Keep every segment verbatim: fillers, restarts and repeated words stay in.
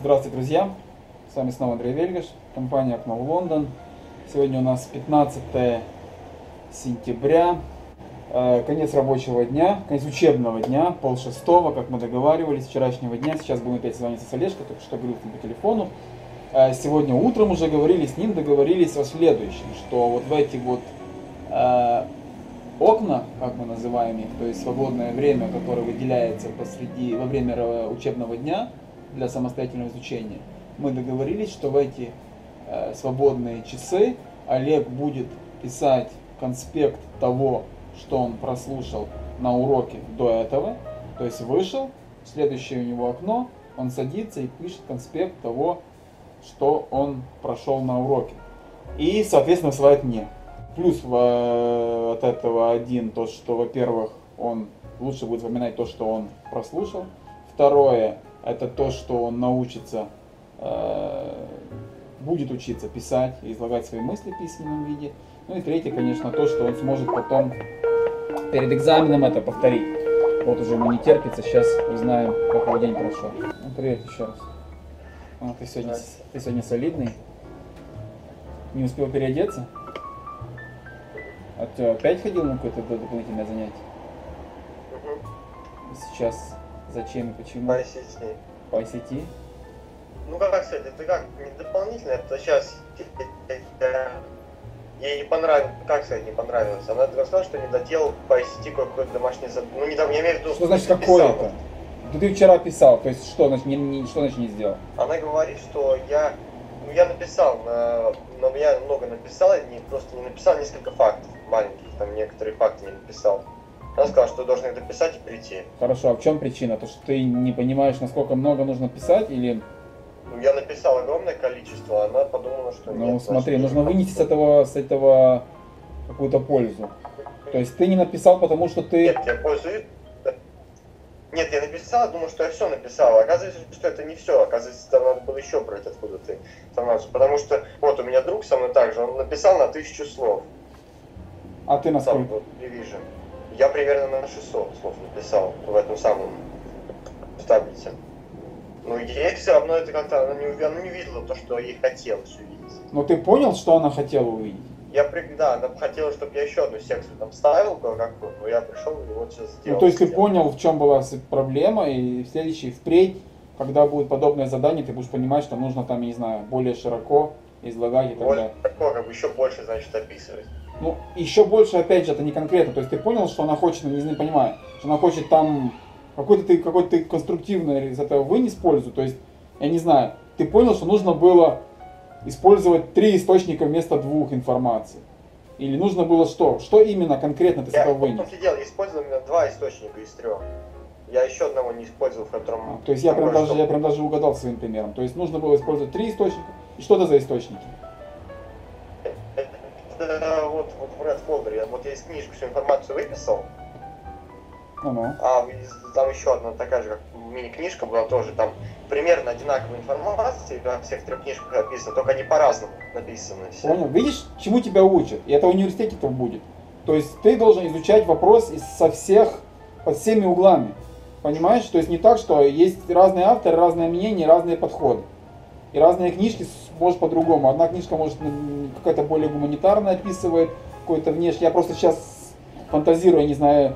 Здравствуйте, друзья! С вами снова Андрей Вельгош, компания Окно в Лондон. Сегодня у нас пятнадцатое сентября, конец рабочего дня, конец учебного дня, полшестого, как мы договаривались, вчерашнего дня. Сейчас будем опять звониться с Олежкой, только что говорил по телефону. Сегодня утром уже говорили с ним, договорились о следующем, что вот в эти вот окна, как мы называем их, то есть свободное время, которое выделяется посреди, во время учебного дня, для самостоятельного изучения, мы договорились, что в эти э, свободные часы Олег будет писать конспект того, что он прослушал на уроке до этого. То есть вышел, следующее у него окно, он садится и пишет конспект того, что он прошел на уроке. И, соответственно, высылает мне. Плюс э, от этого один, то, что, во-первых, он лучше будет вспоминать то, что он прослушал. Второе, это то, что он научится, э, будет учиться писать и излагать свои мысли в письменном виде. Ну и третье, конечно, то, что он сможет потом перед экзаменом это повторить. Вот уже ему не терпится, сейчас узнаем, какой день прошел. Ну, привет еще раз. А, ты, сегодня, ты сегодня солидный. Не успел переодеться? А ты опять ходил на какое-то дополнительное занятие? Сейчас... Зачем и почему? По ай си ти. По ай си ти? Ну как, кстати, это как не дополнительно, это сейчас ей не понравилось, как сказать, не понравилось. Она сказала, что не доделал по ай си ти какой-то домашний зад... Ну не там, я имею в виду... Что значит какое-то? Да ты вчера писал, то есть что значит не, не, что, значит, не сделал? Она говорит, что я... Ну я написал, на, но я много написал, не, просто не написал несколько фактов маленьких, там некоторые факты не написал. Она сказала, что должен их дописать и прийти. Хорошо, а в чем причина? То, что ты не понимаешь, насколько много нужно писать, или... Ну, я написал огромное количество, а она подумала, что... Ну, нет, смотри, значит, нужно вынести с этого, с этого какую-то пользу. То есть ты не написал, потому что ты... Нет, я пользуюсь... Нет, я написал, думал, что я все написал. Оказывается, что это не все. Оказывается, там надо было еще брать откуда ты. Потому что, вот, у меня друг со мной также, он написал на тысячу слов. А ты на сколько? Там, вот, не вижу. Я примерно на шестьсот слов написал в этом самом таблице. Но ей все равно это как-то, она не, она не видела то, что ей хотелось увидеть. Но ты понял, что она хотела увидеть? Я, да, она хотела, чтобы я еще одну секцию там ставил кое-какую, но я пришел и вот сейчас сделал. Ну, то есть ты понял, в чем была проблема, и в следующий, впредь, когда будет подобное задание, ты будешь понимать, что нужно там, я не знаю, более широко излагать и так далее. Более широко, как бы еще больше, значит, описывать. Ну, еще больше, опять же, это не конкретно. То есть ты понял, что она хочет, не знаю, понимаю, что она хочет там какой-то ты, какой-то ты конструктивный из этого вынес пользу. То есть, я не знаю, ты понял, что нужно было использовать три источника вместо двух информации. Или нужно было что? Что именно конкретно ты с этого вынес? Я потом сидел, я использовал именно два источника из трех. Я еще одного не использовал, в котором... А, то есть я прям, даже, я прям даже угадал своим примером. То есть нужно было использовать три источника. И что это за источники? Вот, вот в Red Folder, вот я из книжки всю информацию выписал, uh-huh. а там еще одна такая же мини-книжка была тоже, там примерно одинаковая информация, во всех трех книжках написано, только они по-разному написаны. Все. Понял, видишь, чему тебя учат, и это в университете -то будет. То есть ты должен изучать вопрос со всех, под всеми углами, понимаешь? То есть не так, что есть разные авторы, разные мнения, разные подходы. И разные книжки может по-другому. Одна книжка может какая-то более гуманитарная описывает, какой-то внешний. Я просто сейчас фантазирую, не знаю,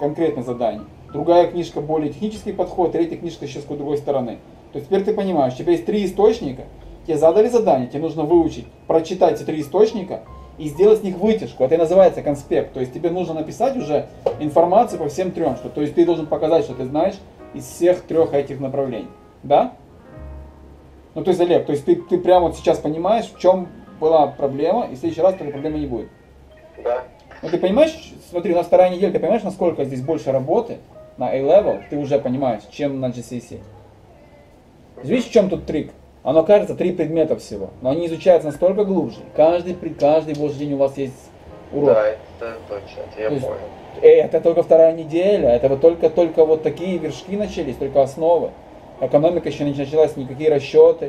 конкретное задание. Другая книжка более технический подход, третья книжка еще с другой стороны. То есть теперь ты понимаешь, у тебя есть три источника, тебе задали задание, тебе нужно выучить, прочитать эти три источника и сделать с них вытяжку. Это и называется конспект. То есть тебе нужно написать уже информацию по всем трем. Что, то есть ты должен показать, что ты знаешь из всех трех этих направлений. Да? Ну, то есть, Олег, то есть ты, ты прямо вот сейчас понимаешь, в чем была проблема, и в следующий раз такой проблемы не будет. Да. Ну, ты понимаешь, смотри, у нас вторая неделя, ты понимаешь, насколько здесь больше работы на A-Level, ты уже понимаешь, чем на джи си си. Видишь, в чем тут трик? Оно кажется, три предмета всего, но они изучаются настолько глубже. Каждый, каждый божий день у вас есть урок. Да, это точно, это я то есть, понял. Это только вторая неделя, это вот только-только вот такие вершки начались, только основы. Экономика еще не началась, никакие расчеты,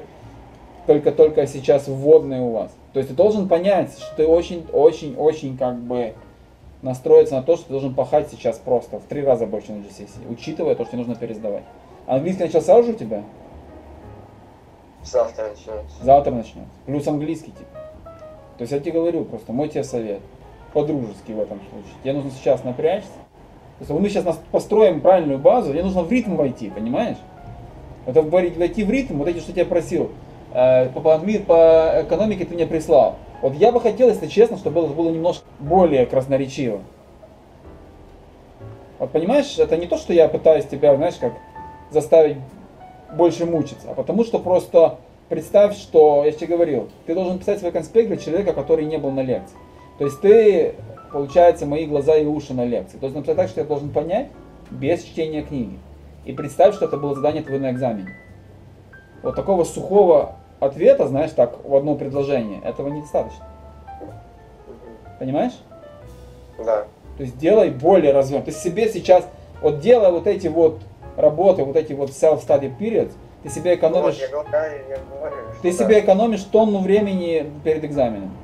только-только сейчас вводные у вас. То есть ты должен понять, что ты очень-очень-очень как бы настроиться на то, что ты должен пахать сейчас просто в три раза больше на джи си си, учитывая то, что тебе нужно пересдавать. Английский начался уже у тебя? Завтра начнется. Завтра начнется. Плюс английский типа. То есть я тебе говорю просто, мой тебе совет, по-дружески в этом случае. Тебе нужно сейчас напрячься. То есть мы сейчас построим правильную базу, тебе нужно в ритм войти, понимаешь? Это войти в ритм, вот эти, что я тебя просил, э, по, по экономике ты мне прислал. Вот я бы хотел, если честно, чтобы это было немножко более красноречиво. Вот понимаешь, это не то, что я пытаюсь тебя, знаешь, как заставить больше мучиться, а потому что просто представь, что, я же тебе говорил, ты должен писать свой конспект для человека, который не был на лекции. То есть ты, получается, мои глаза и уши на лекции. То есть написать так, что я должен понять без чтения книги. И представь, что это было задание твое на экзамене. Вот такого сухого ответа, знаешь, так, в одно предложение, этого недостаточно. Понимаешь? Да. То есть делай более развернут. Ты себе сейчас, вот делай вот эти вот работы, вот эти вот self-study periods, ты себе экономишь, ну, я говорю, я говорю, ты себе да. экономишь тонну времени перед экзаменом.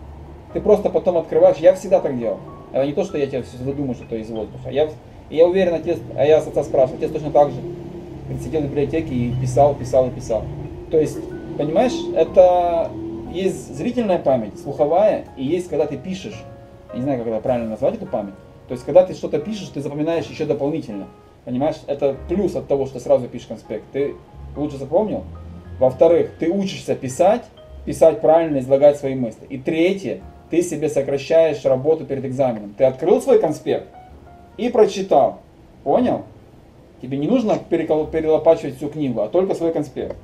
Ты просто потом открываешь, я всегда так делал. Это не то, что я тебе все задумаю, что это из воздуха. Я, я уверен, отец, а я с отца спрашивал, отец точно так же. Сидел в библиотеке и писал, писал и писал. То есть, понимаешь, это есть зрительная память, слуховая, и есть, когда ты пишешь, я не знаю, как это правильно назвать, эту память. То есть, когда ты что-то пишешь, ты запоминаешь еще дополнительно. Понимаешь, это плюс от того, что сразу пишешь конспект. Ты лучше запомнил. Во-вторых, ты учишься писать, писать правильно, излагать свои мысли. И третье, ты себе сокращаешь работу перед экзаменом. Ты открыл свой конспект и прочитал. Понял? Тебе не нужно перелопачивать всю книгу, а только свой конспект.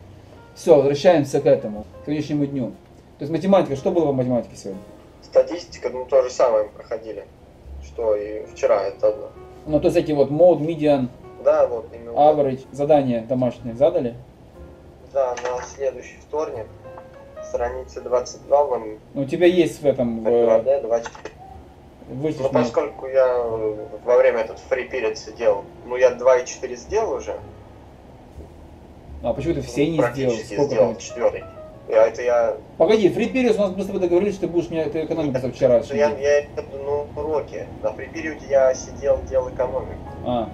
Все, возвращаемся к этому, к сегодняшнему дню. То есть математика, что было в математике сегодня? Статистика, ну то же самое мы проходили, что и вчера, это одно. Ну то есть эти вот mode, median, да, вот, именно average, задания домашние задали? Да, на следующий вторник, страница двадцать два вам... Ну у тебя есть в этом... двадцать два, двадцать четыре. Ну, поскольку я во время этот free period сидел, ну я два и четыре сделал уже. А почему ты все не сделал? Сколько сделал? Четвертый. Я, это я... Погоди, free period у нас быстро договорились, что ты будешь мне эту экономику со вчера. Я, я, я ну, уроки. На free period я сидел, делал экономику. А.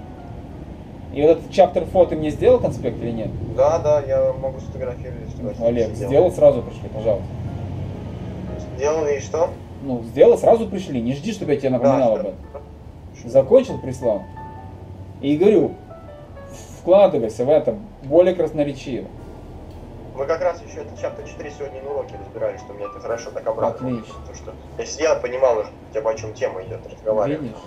И вот этот чаптер фор ты мне сделал конспект или нет? Да, да, я могу сфотографировать. Ну, Олег, сделал, сразу пришли, пожалуйста. Сделал и что? Ну, сделал, сразу пришли. Не жди, чтобы я тебе напоминал да, об этом. Что? Закончил, прислал. И говорю, вкладывайся в это более красноречиво. Мы как раз еще это чаптер четыре сегодня на уроке разбирали, что мне это хорошо так обратно. Отлично. Потому что, если я понимал, хотя бы о чем тема идет, разговаривать. Видишь?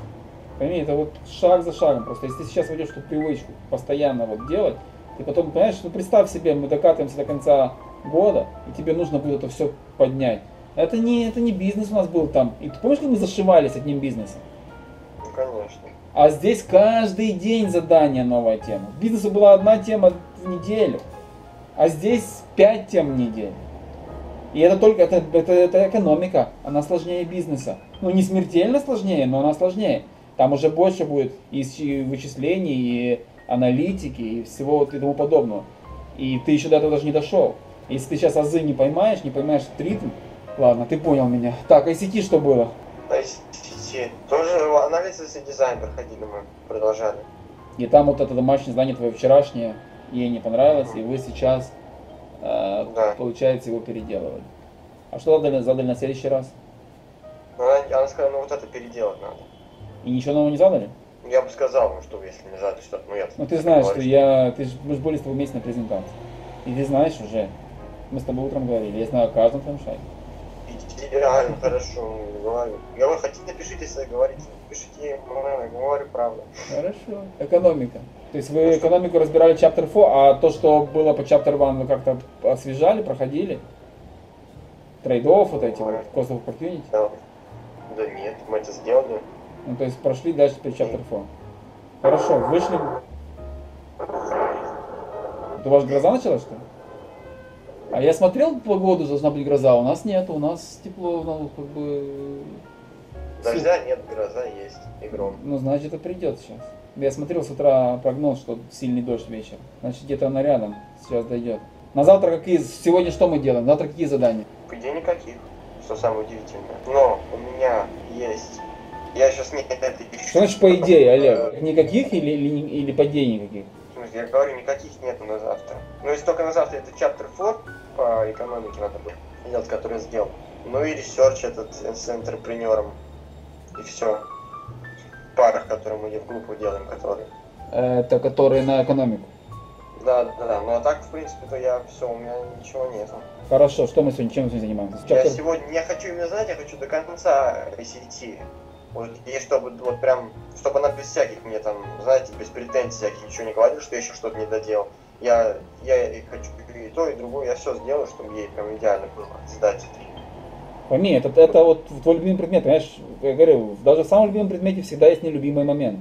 Пойми, это вот шаг за шагом. Просто если ты сейчас войдешь эту привычку постоянно вот делать, ты потом, понимаешь, ну представь себе, мы докатываемся до конца года, и тебе нужно будет это все поднять. Это не, это не бизнес у нас был там. И ты помнишь, как мы зашивались одним бизнесом? Ну, конечно. А здесь каждый день задание, новая тема. В бизнесе была одна тема в неделю, а здесь пять тем в неделю. И это только это, это, это экономика, она сложнее бизнеса. Ну, не смертельно сложнее, но она сложнее. Там уже больше будет и вычислений, и аналитики, и всего и тому подобного. И ты еще до этого даже не дошел. Если ты сейчас азы не поймаешь, не поймаешь ритм, ладно, ты понял меня. Так, ай си ти что было? ай си ти. Тоже анализ и дизайн проходили, мы продолжали. И там вот это домашнее задание твое вчерашнее, ей не понравилось, mm-hmm. и вы сейчас, э, да. получается, его переделывали. А что задали, задали на следующий раз? Она, она сказала, ну вот это переделать надо. И ничего нового не задали? Я бы сказал, ну что, если не задали что-то, ну я... Ну ты знаешь, что я... Ты же, мы же были с тобой вместе на презентации. И ты знаешь уже, мы с тобой утром говорили, я знаю о каждом твоем шаге. Реально хорошо, говорю. Говорю, хотите, напишите, если говорите, напишите, говорю правду. Хорошо. Экономика. То есть вы экономику разбирали чаптер фор, а то, что было по чаптер ван, вы как-то освежали, проходили? Трейд-офф вот эти, вот, cost of opportunity? Да. Да нет, мы это сделали. Ну то есть прошли дальше теперь чаптер фор. Хорошо, вышли. Это у вас гроза началась, что ли? А я смотрел, по году должна быть гроза, у нас нет, у нас тепло, ну, как бы... Дождя нет, гроза есть, и гром. Ну, значит, это придет сейчас. Я смотрел с утра прогноз, что сильный дождь вечером. Значит, где-то она рядом сейчас дойдет. На завтра какие... Сегодня что мы делаем? Завтра какие задания? Где никаких, что самое удивительное. Но у меня есть... Я сейчас не... Что значит по идее, Олег? Никаких или, или, или по идее никаких? Я говорю, никаких нету на завтра. Ну, если только на завтра это чаптер фор, по экономике надо было делать, который сделал. Ну и ресерч этот с энтерпренером. И все. В парах, которые мы в группу делаем, которые. Это которые на экономику? Да, да, да. Ну а так, в принципе, то я все, у меня ничего нету. Хорошо, что мы сегодня, чем мы сегодня занимаемся? Сейчас я ты... сегодня, я хочу именно, знаете, я хочу до конца ай си ти. Вот, и чтобы, вот прям, чтобы она без всяких мне там, знаете, без претензий всяких ничего не говорила, что я еще что-то не доделал. Я, я и хочу и то, и другое, я все сделаю, чтобы ей прям идеально было сдать. Пойми, это, это вот твой любимый предмет, понимаешь, я говорю, даже в самом любимом предмете всегда есть нелюбимый момент.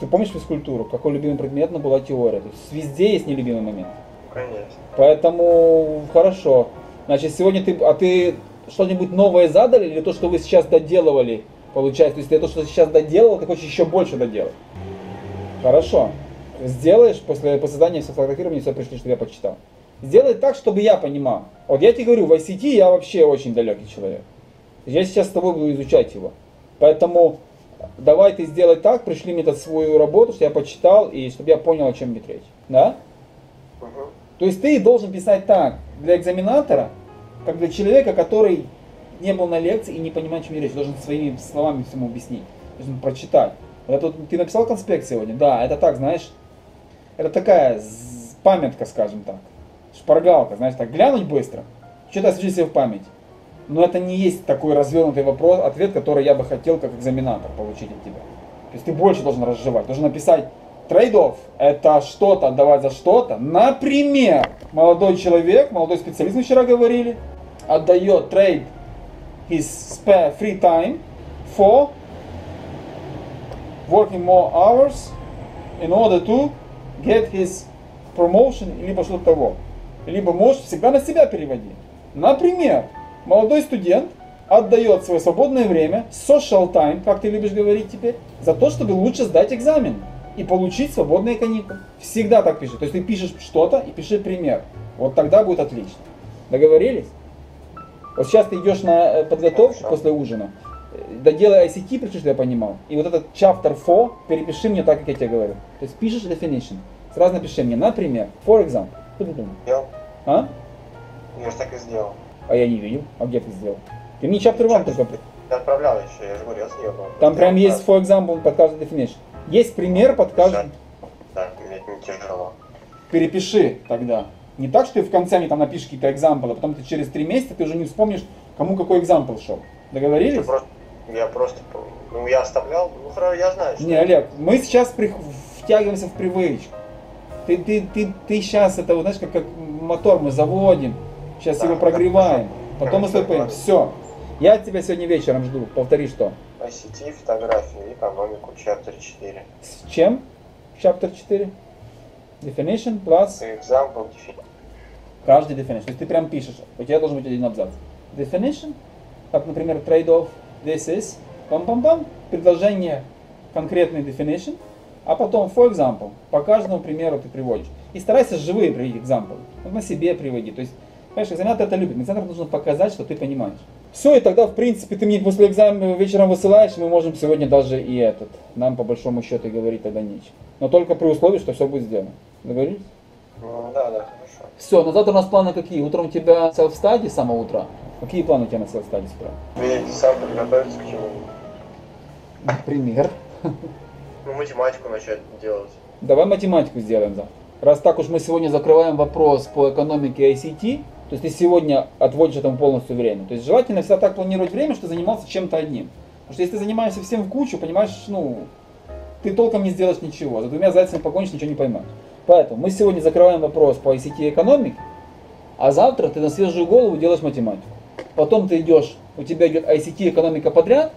Ты помнишь физкультуру? Какой любимый предмет, но была теория. То есть везде есть нелюбимый момент. Конечно. Поэтому хорошо. Значит, сегодня ты. А ты что-нибудь новое задали или то, что вы сейчас доделывали, получается? То есть ты то, что ты сейчас доделал, ты хочешь еще больше доделать. Хорошо. Сделаешь после, после задания все фотографирование, все пришли, чтобы я почитал. Сделай так, чтобы я понимал. Вот я тебе говорю, в ай си ти я вообще очень далекий человек. Я сейчас с тобой буду изучать его. Поэтому. Давай ты сделай так, пришли мне эту свою работу, что я почитал, и чтобы я понял, о чем идет речь. Да? Угу. То есть ты должен писать так для экзаменатора, как для человека, который не был на лекции и не понимает, о чем идет речь. Должен своими словами всему объяснить. Должен прочитать. Вот это, ты написал конспект сегодня? Да, это так, знаешь, это такая памятка, скажем так. Шпаргалка, знаешь, так глянуть быстро, что-то освежить себе в память. Но это не есть такой развернутый вопрос, ответ, который я бы хотел как экзаменатор получить от тебя. То есть ты больше должен разжевать, должен написать трейд-офф. Это что-то отдавать за что-то. Например, молодой человек, молодой специалист, мы вчера говорили, отдает trade his spare free time for working more hours in order to get his promotion, либо что-то того. Либо можешь всегда на себя переводить. Например. Молодой студент отдает свое свободное время, social time, как ты любишь говорить теперь, за то, чтобы лучше сдать экзамен и получить свободные каникулы. Всегда так пиши. То есть ты пишешь что-то и пиши пример. Вот тогда будет отлично. Договорились? Вот сейчас ты идешь на подготовку Хорошо. После ужина, доделай ай си ти, причем, что я понимал, и вот этот chapter four перепиши мне так, как я тебе говорю. То есть пишешь definition, сразу напиши мне, например, for example. Что ты думаешь? Сделал. А? Я же так и сделал. А я не видел. А где ты сделал? Ты мне chapter one только... Ты отправлял еще, я же говорю, я съехал. Там прям есть, for example, под каждый definition. Есть пример под каждый... Да, мне это не тяжело. Перепиши тогда. Не так, что ты в конце мне там напишешь какие-то экзамплы, а потом ты через три месяца ты уже не вспомнишь, кому какой экзампл шел. Договорились? Я просто... Я просто... Ну, я оставлял... Ну, я знаю, что... Не, Олег, мы сейчас при... втягиваемся в привычку. Ты, ты, ты, ты сейчас это, знаешь, как, как мотор мы заводим. Сейчас да, его прогреваем, да, потом мы стопаем. Все. Я тебя сегодня вечером жду. Повтори что? ай си ти, фотографию, экономику, chapter четыре. С чем? Chapter четыре? Definition plus... Example definition. Каждый definition. То есть ты прям пишешь. У тебя должен быть один абзац. Definition, как, например, trade-off, this is, пам-пам-пам, предложение, конкретный definition, а потом for example. По каждому примеру ты приводишь. И старайся живые приводить example. Вот на себе приводи. То есть понимаешь, экзаменатор это любит. Экзаменатор нужно показать, что ты понимаешь. Все, и тогда, в принципе, ты мне после экзамена вечером высылаешь, мы можем сегодня даже и этот. Нам, по большому счету, и говорить тогда нечего. Но только при условии, что все будет сделано. Договорились? Ну, да, да, хорошо. Все, на завтра у нас планы какие? Утром у тебя self-study с самого утра? Какие планы у тебя на self-study справа? Сам подготовиться к чему-нибудь. Например? Ну, математику начать делать. Давай математику сделаем завтра. Раз так уж мы сегодня закрываем вопрос по экономике ай си ти, то есть ты сегодня отводишь этому полностью время. То есть желательно всегда так планировать время, что занимался чем-то одним. Потому что если ты занимаешься всем в кучу, понимаешь, ну, ты толком не сделаешь ничего. За двумя зайцами погонишь, ничего не поймаешь. Поэтому мы сегодня закрываем вопрос по ай си ти экономике, а завтра ты на свежую голову делаешь математику. Потом ты идешь, у тебя идет ай си ти экономика подряд,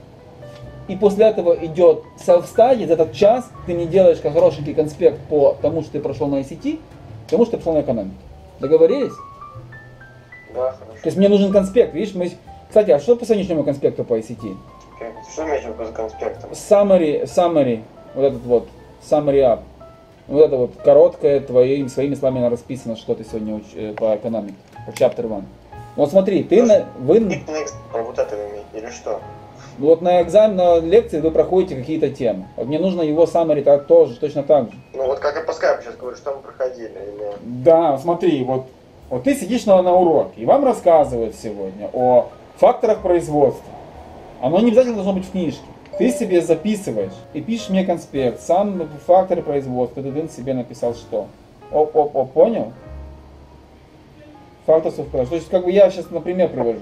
и после этого идет self-study, за этот час ты не делаешь хорошенький конспект по тому, что ты прошел на ай си ти, потому что ты прошел на экономику. Договорились? Да, хорошо. То есть мне нужен конспект, видишь, мы... Кстати, а что по сегодняшнему конспекту по ай си ти? Что имеешь в виду с конспектом? Summary, summary, вот этот вот, summary up. Вот это вот короткое, твоим, своими словами расписано, что ты сегодня уч... по экономике, по chapter one. Вот смотри, ты... Может, на... Вы... Вот это вы имеете, или что? Вот на экзамен, на лекции вы проходите какие-то темы. Вот мне нужно его summary так тоже, точно так же. Ну вот как и по скайпу сейчас говорю, что мы проходили. Или... Да, смотри, вот Вот ты сидишь на, на уроке, и вам рассказывают сегодня о факторах производства. Оно не обязательно должно быть в книжке. Ты себе записываешь и пишешь мне конспект, сам фактор производства, ты себе написал что? Оп-оп-оп, понял? Фактор совпадает. То есть, как бы я сейчас, например, привожу.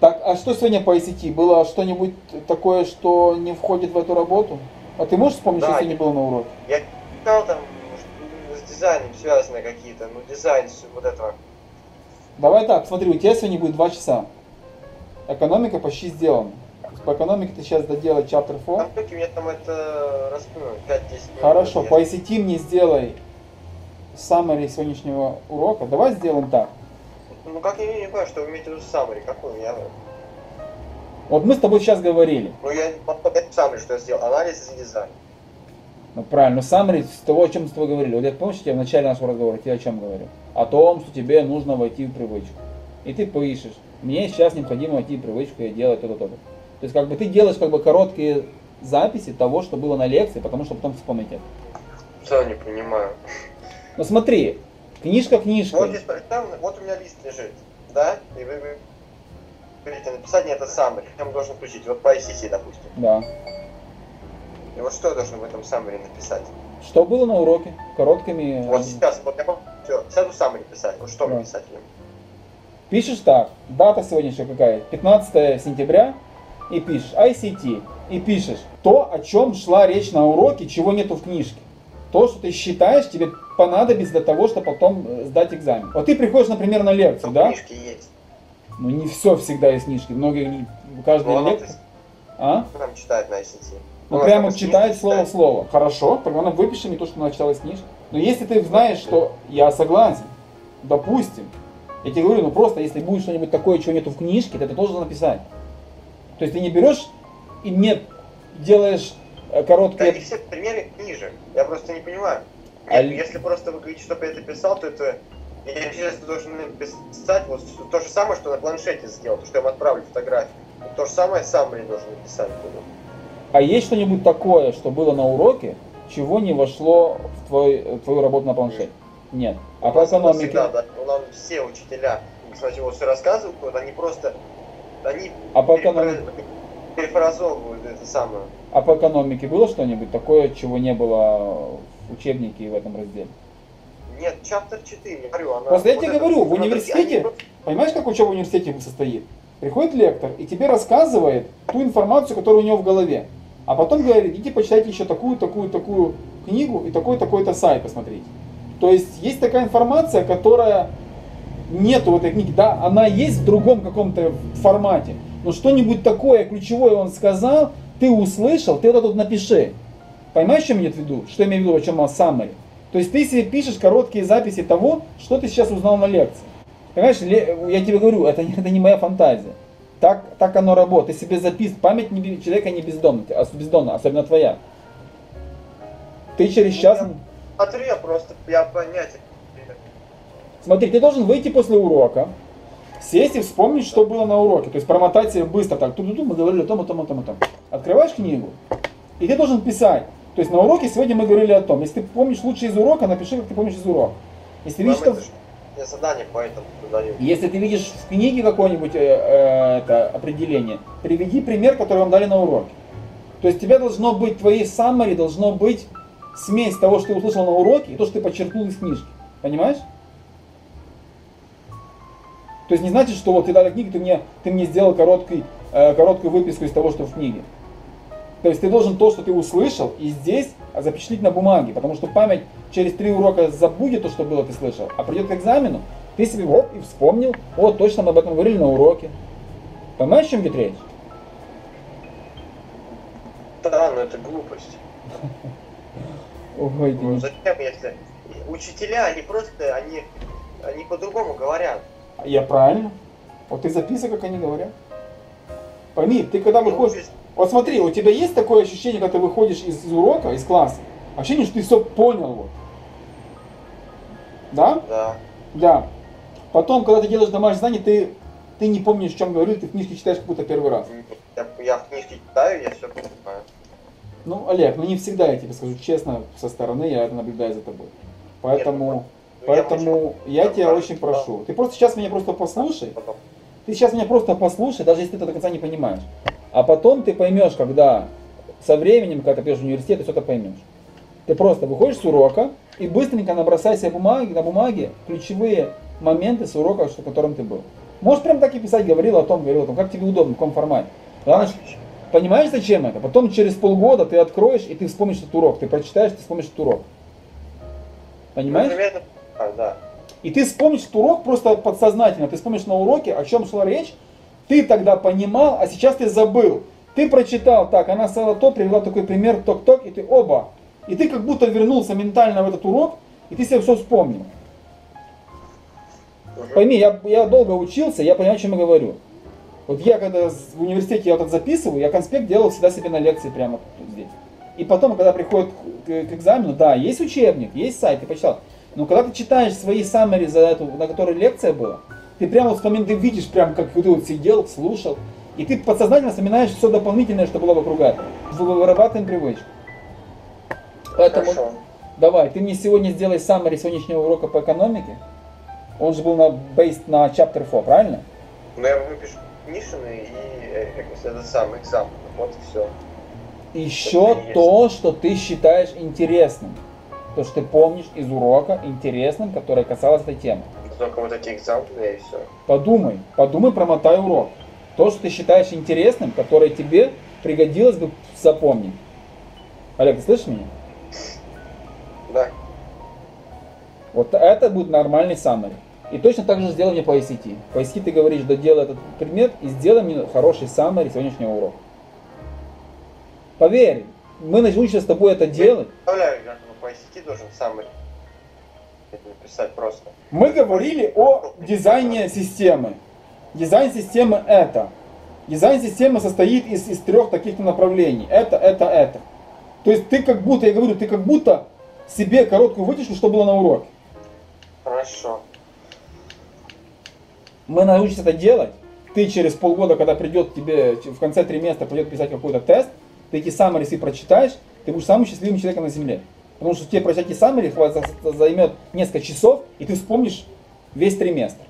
Так, а что сегодня по ай си ти? Было что-нибудь такое, что не входит в эту работу? А ты можешь вспомнить, да, что сегодня было на уроке? Я читал там, может, с дизайном связано какие-то, ну, дизайн, вот этого. Давай так, смотри, у тебя сегодня будет два часа. Экономика почти сделана. По экономике ты сейчас доделай чаптер фор. А в мне там это раскрою, пять-десять минут. Хорошо, по ай си ти мне сделай summary сегодняшнего урока. Давай сделаем так. Ну как я не понимаю, что вы имеете в виду summary, какой у меня? Вот мы с тобой сейчас говорили. Ну я не могу понять summary, что я сделал, анализ и дизайн. Ну правильно, summary с того, о чем мы с тобой говорили. Вот я помню, что я в начале нашего разговора тебе о чем говорил? О том, что тебе нужно войти в привычку. И ты пишешь, мне сейчас необходимо войти в привычку и делать то-то, то-то. То есть как бы ты делаешь как бы короткие записи того, что было на лекции, потому что потом вспомнить это. Все не понимаю. Ну смотри, книжка книжка. Вот, вот у меня лист лежит, да? И вы, вы говорите, написание это summary, там должен включить, вот по ай си ти, допустим. Да. И вот что я должен в этом summary написать? Что было на уроке, короткими... Вот сейчас, вот я помню, все, сяду summary писать, вот что да. Написать им? Пишешь так, дата сегодняшняя какая? пятнадцатое сентября. И пишешь ай си ти, и пишешь то, о чем шла речь на уроке, чего нету в книжке. То, что ты считаешь, тебе понадобится для того, чтобы потом сдать экзамен. Вот ты приходишь, например, на лекцию, да? Книжки есть. Ну не все всегда есть книжки. Многие, каждая ну, лекция... А? Прям читает на ай си ти. Ну, ну прямо читает слово в слово. Хорошо, прямо выпиши мне то, что начала из книжки. Но если ты знаешь, что я согласен, допустим, я тебе говорю, ну просто, если будет что-нибудь такое, чего нету в книжке, ты это должен написать. То есть ты не берешь и не делаешь короткие... Да, и все примеры ниже. Я просто не понимаю. Нет, а... Если просто вы говорите, чтобы я это писал, то это... Я сейчас должен написать вот то же самое, что на планшете сделал, то, что я вам отправлю фотографию. То же самое summary должен написать. А есть что-нибудь такое, что было на уроке, чего не вошло в, твой, в твою работу на планшете? Нет. А по экономике? Всегда, да. Нам все учителя, кстати, вот все рассказывают, они просто... Они а по экономике... перефразовывают это самое. А по экономике было что-нибудь такое, чего не было в учебнике в этом разделе? Нет, чаптер четыре, я говорю. Она... Просто я вот тебе это... говорю, в университете, они... понимаешь, как учеба в университете состоит? Приходит лектор и тебе рассказывает ту информацию, которая у него в голове. А потом говорит, иди почитайте еще такую, такую, такую книгу и такой, такой-то сайт посмотрите. То есть есть такая информация, которая... Нету в этой книге, да, она есть в другом каком-то формате, но что-нибудь такое ключевое он сказал, ты услышал, ты это тут напиши. Понимаешь, что я имею в виду? Что я имею в виду, о чем он summary? То есть ты себе пишешь короткие записи того, что ты сейчас узнал на лекции. Понимаешь, я тебе говорю, это, это не моя фантазия. Так, так оно работает. Ты себе записываешь, память не, человека не бездомна, особенно твоя. Ты через час... Смотри, я просто, я понятен. Смотри, ты должен выйти после урока, сесть и вспомнить, что было на уроке. То есть промотать себе быстро так. Тут мы говорили о том, о том, о том, о том. Открываешь книгу, и ты должен писать. То есть на уроке сегодня мы говорили о том. Если ты помнишь лучше из урока, напиши, как ты помнишь из урока. Если видишь, что... Я задание поэтому задаю. Если ты видишь в книге какое-нибудь э, э, это, определение, приведи пример, который вам дали на уроке. То есть у тебя должно быть, твоей summary должно быть смесь того, что ты услышал на уроке, и то, что ты подчеркнул из книжки. Понимаешь? То есть не значит, что вот ты дали книгу, ты мне, ты мне сделал короткий, э, короткую выписку из того, что в книге. То есть ты должен то, что ты услышал, и здесь запечатлеть на бумаге, потому что память через три урока забудет то, что было, ты слышал, а придет к экзамену, ты себе оп, и вспомнил, вот точно мы об этом говорили на уроке. Понимаешь, о чем идет речь? Да, но это глупость. Ой, ну зачем, если учителя, они просто, они, они по-другому говорят. Я правильно. Вот ты записывай, как они говорят. Пойми, ты когда выходишь... Вот смотри, у тебя есть такое ощущение, когда ты выходишь из, из урока, из класса? Ощущение, что ты все понял. Вот. Да? Да. Да. Потом, когда ты делаешь домашнее задание, ты, ты не помнишь, о чем говорил, ты в книжке читаешь как будто первый раз. Я, я в книжке читаю, я все понимаю. Ну, Олег, ну не всегда, я тебе скажу честно, со стороны я это наблюдаю за тобой. Поэтому... Нет, Поэтому я тебя очень прошу. Ты просто сейчас меня просто послушай. Ты сейчас меня просто послушай, даже если ты это до конца не понимаешь. А потом ты поймешь, когда со временем, когда ты пойдешь в университет, ты все это поймешь. Ты просто выходишь с урока и быстренько набросай себе бумаги, на бумаге ключевые моменты с урока, в котором ты был. Можешь прям так и писать, говорил о том, говорил о том, как тебе удобно, в каком формате. Главное, понимаешь, зачем это? Потом через полгода ты откроешь и ты вспомнишь этот урок. Ты прочитаешь, ты вспомнишь этот урок. Понимаешь? Ну, а, да. И ты вспомнишь этот урок просто подсознательно. Ты вспомнишь на уроке, о чем шла речь. Ты тогда понимал, а сейчас ты забыл. Ты прочитал так, она стала то, привела такой пример, ток-ток, и ты оба. И ты как будто вернулся ментально в этот урок, и ты себе все вспомнил. Угу. Пойми, я, я долго учился, я понимаю, о чем я говорю. Вот я когда в университете я вот записываю, я конспект делал всегда себе на лекции прямо тут, здесь. И потом, когда приходит к, к экзамену, да, есть учебник, есть сайт, ты почитал. Но когда ты читаешь свои саммари, за эту, на которой лекция была, ты прямо вот вспоминаешь, ты видишь, прям как ты вот сидел, слушал, и ты подсознательно вспоминаешь все дополнительное, что было вокруг этого. Вырабатываем привычку. Поэтому, хорошо. Давай, ты мне сегодня сделай саммари сегодняшнего урока по экономике. Он же был на based на чаптер фор, правильно? Ну, я выпишу нишины и это самый экзамен. Вот и все. Еще то, что ты считаешь интересным. То, что ты помнишь из урока интересным, которое касалось этой темы. Только вот эти экзамены и все. Подумай, подумай, промотай урок. То, что ты считаешь интересным, которое тебе пригодилось бы запомнить. Олег, ты слышишь меня? Да. Вот это будет нормальный саммари. И точно так же сделай мне по ай си ти. По ай си ти ты говоришь, доделай этот предмет и сделай мне хороший саммари сегодняшнего урока. Поверь, мы научимся с тобой это делать. Я представляю, как по ай си ти должен саммари написать просто. Мы говорили о дизайне системы. Дизайн системы это. Дизайн системы состоит из, из трех таких направлений. Это, это, это. То есть ты как будто, я говорю, ты как будто себе короткую вытяжку, что было на уроке. Хорошо. Мы научимся это делать. Ты через полгода, когда придет тебе, в конце триместра придет писать какой-то тест, ты эти саммари прочитаешь, ты будешь самым счастливым человеком на земле. Потому что тебе прочитать эти саммари займет несколько часов, и ты вспомнишь весь триместр.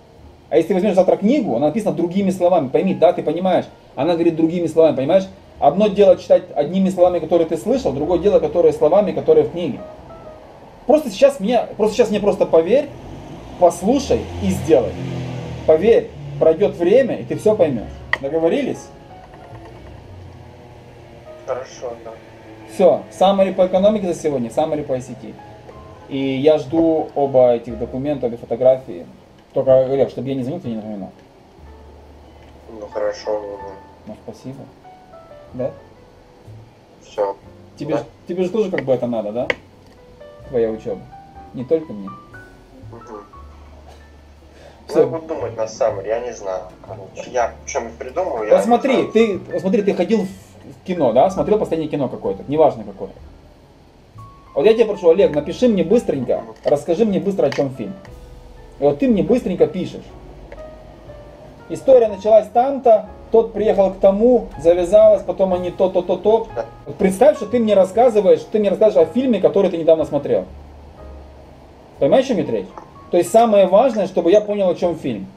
А если ты возьмешь завтра книгу, она написана другими словами, пойми, да, ты понимаешь, она говорит другими словами, понимаешь? Одно дело читать одними словами, которые ты слышал, другое дело, которые словами, которые в книге. Просто сейчас мне просто, сейчас мне просто поверь, послушай и сделай. Поверь, пройдет время, и ты все поймешь. Договорились? Хорошо, да. Все, саммари по экономике за сегодня, саммари по ай си ти. И я жду оба этих документа, обе фотографии. Только, Олег, чтобы я не звонил, ты не напоминал. Ну, хорошо. Ну, спасибо. Да? Все. Тебе, да? Ж, тебе же тоже как бы это надо, да? Твоя учеба. Не только мне. Угу. Все. Я буду думать на саммари, я не знаю. Я что-нибудь придумаю. Посмотри, ты, посмотри, ты ходил в в кино, да, смотрел последнее кино какое-то, неважно какое. Вот я тебя прошу, Олег, напиши мне быстренько, расскажи мне быстро, о чем фильм. И вот ты мне быстренько пишешь. История началась там-то, тот приехал к тому, завязалась, потом они то-то-то-то. Представь, что ты мне рассказываешь, ты мне рассказываешь о фильме, который ты недавно смотрел. Понимаешь, о чем идет речь? То есть самое важное, чтобы я понял, о чем фильм.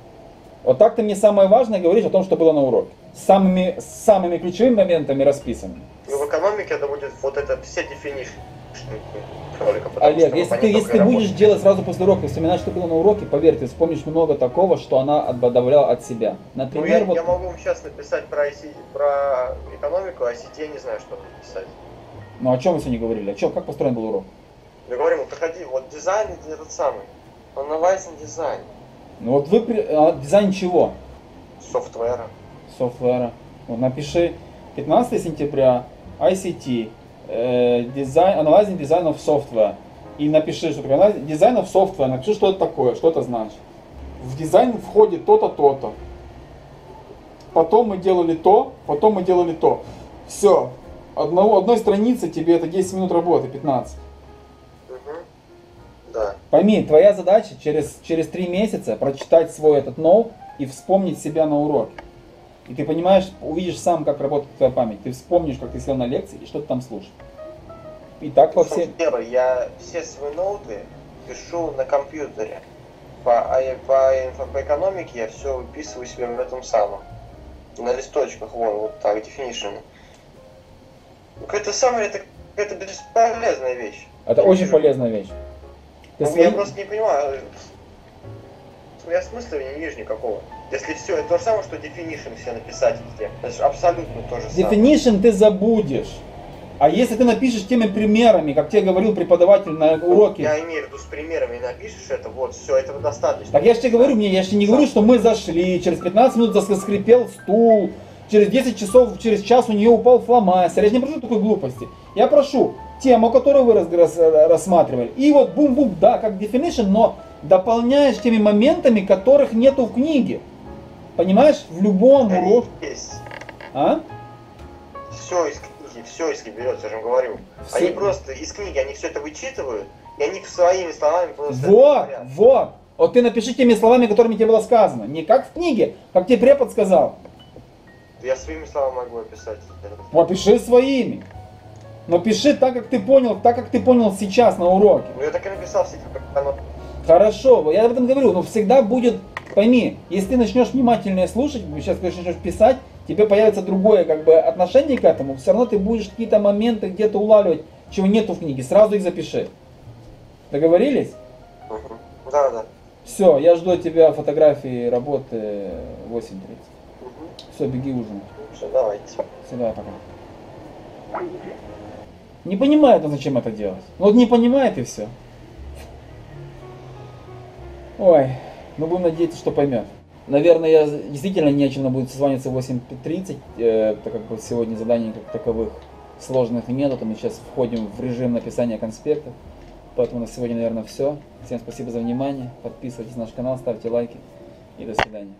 Вот так ты мне самое важное говоришь о том, что было на уроке. С самыми, самыми ключевыми моментами расписаны. Ну, в экономике это будет вот это все дефинишки. Олег, если ты, если ты будешь делать сразу после урока, вспоминать, что было на уроке, поверь, ты вспомнишь много такого, что она отбодавляла от себя. Например, ну, я, вот... я могу вам сейчас написать про, ай си, про экономику, а ай си ти я не знаю, что написать. Ну, о чем вы сегодня говорили? О чем? Как построен был урок? Мы говорим, проходи, вот дизайн этот самый. Analyzing дизайн. Ну вот вы... Дизайн чего? Софтвера. Софтвера. Вот напиши пятнадцатое сентября, ай си ти, дизайн, анализинг дизайнов софтвера. И напиши, что такое дизайнов софтвера, напиши, что это такое, что это значит. В дизайн входит то-то, то-то. Потом мы делали то, потом мы делали то. Все. Одного, одной страницы тебе это десять минут работы, пятнадцать. Да. Пойми, твоя задача через, через три месяца прочитать свой этот ноут и вспомнить себя на уроке. И ты понимаешь, увидишь сам, как работает твоя память. Ты вспомнишь, как ты сел на лекции и что ты там слушал. И так во всем... Я все свои ноуты пишу на компьютере. По, по, инфо, по экономике я все выписываю себе в этом самом. На листочках, вон, вот так, definition. Какой-то summary, это какая-то бесполезная вещь. Это я очень вижу. Полезная вещь. Ну, свои... Я просто не понимаю. Я смысла не вижу никакого. Если все, это то же самое, что definition все написать везде. Это же абсолютно то же самое. Definition ты забудешь. А если ты напишешь теми примерами, как тебе говорил преподаватель на уроке... Я имею в виду с примерами, напишешь это, вот, все, этого достаточно. Так я же тебе говорю, мне, я же не говорю, что мы зашли, через пятнадцать минут заскрипел стул, через десять часов, через час у нее упал фломастер. Я же не прошу такой глупости. Я прошу тему, которую вы рас рассматривали, и вот бум-бум, да, как definition, но дополняешь теми моментами, которых нету в книге. Понимаешь? В любом уроке... А? Все из книги. Все если берется, я же говорю. Все. Они просто из книги, они все это вычитывают, и они своими словами просто... Вот, вот. Вот ты напиши теми словами, которыми тебе было сказано. Не как в книге, как тебе препод сказал. Я своими словами могу описать. Вот, пиши своими. Но пиши так, как ты понял, так, как ты понял сейчас на уроке. Ну, я так и написал всегда, как оно... Хорошо, я об этом говорю, но всегда будет... Пойми, если ты начнешь внимательнее слушать, сейчас, конечно, начнешь писать, тебе появится другое как бы отношение к этому, все равно ты будешь какие-то моменты где-то улавливать, чего нету в книге, сразу их запиши. Договорились? Угу. Да, да. Все, я жду от тебя фотографии работы восемь тридцать. Угу. Все, беги ужин. Все, давайте. Все, давай, пока. Не понимает он, зачем это делать. Ну вот не понимает и все. Ой, ну будем надеяться, что поймет. Наверное, я действительно не о чем буду созваниваться в восемь тридцать, э, так как вот сегодня заданий как таковых сложных нету, мы сейчас входим в режим написания конспектов. Поэтому на сегодня, наверное, все. Всем спасибо за внимание, подписывайтесь на наш канал, ставьте лайки и до свидания.